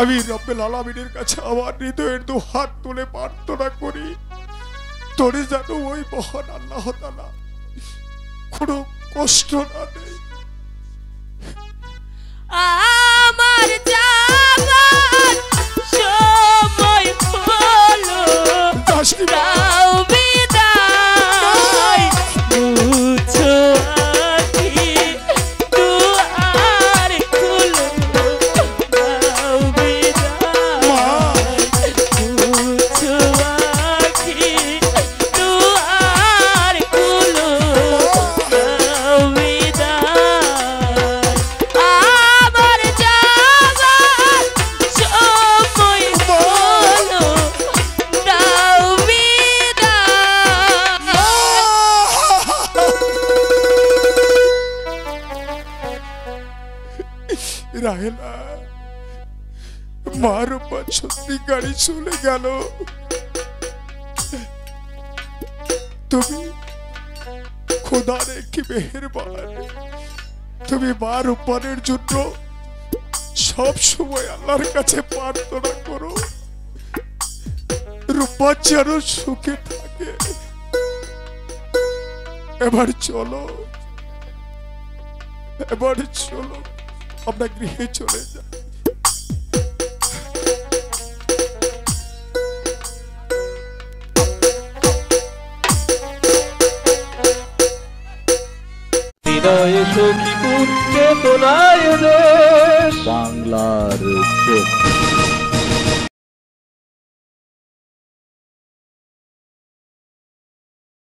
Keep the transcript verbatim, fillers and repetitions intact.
আমি রব্বুল আলামিনের কাছে আমার হৃদয়ের দু হাত তুলে প্রার্থনা করি তোরে যেন ওই মহান আল্লাহ তাআলা কোনো কষ্ট না দেয়। আমার যাবার সময় হলো দাও বিদায় মুছো আখি দুয়ার খুলো দাও বিদায় মুছো আখি দুয়ার খুলো দাও বিদায়। আমার যাবার সময় হলো দাও বিদায়। রাহেলা মার উপর সত্যি গাড়ি চলে গেল তুমি খোদার কি মেহেরবান তুমি মার উপরের জন্য সব সময় আল্লাহর কাছে প্রার্থনা করো রূপা যেন সুখে থাকে। এবার চলো এবার চলো अपना गृह चले जा। बांग्लार